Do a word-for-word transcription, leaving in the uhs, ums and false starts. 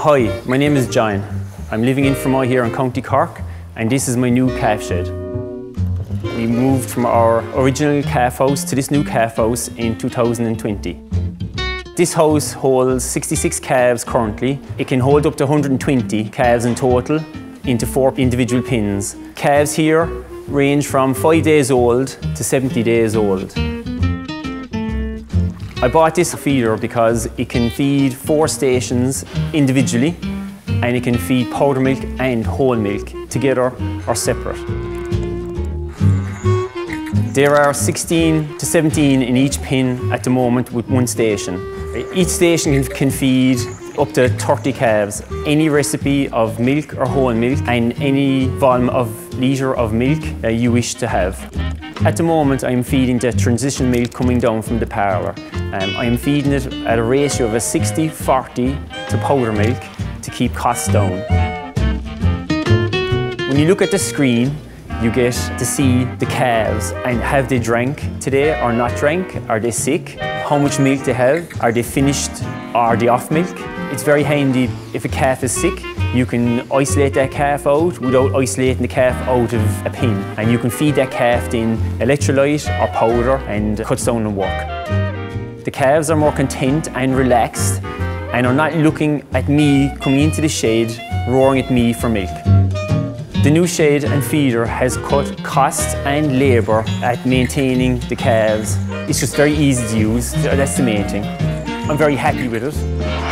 Hi, my name is John. I'm living in Fermoy here in County Cork, and this is my new calf shed. We moved from our original calf house to this new calf house in two thousand twenty. This house holds sixty-six calves currently. It can hold up to one hundred twenty calves in total into four individual pens. Calves here range from five days old to seventy days old. I bought this feeder because it can feed four stations individually, and it can feed powder milk and whole milk together or separate. There are sixteen to seventeen in each pin at the moment with one station. Each station can feed up to thirty calves. Any recipe of milk or whole milk and any volume of litre of milk uh, you wish to have. At the moment, I'm feeding the transition milk coming down from the parlour. Um, I'm feeding it at a ratio of a sixty forty to powder milk to keep costs down. When you look at the screen, you get to see the calves and have they drank today or not drank, are they sick, how much milk they have, are they finished, are they off milk. It's very handy if a calf is sick. You can isolate that calf out without isolating the calf out of a pin, and you can feed that calf in electrolyte or powder and cuts down on work. The calves are more content and relaxed and are not looking at me coming into the shed roaring at me for milk. The new shed and feeder has cut costs and labour at maintaining the calves. It's just very easy to use, that's the main thing. I'm very happy with it.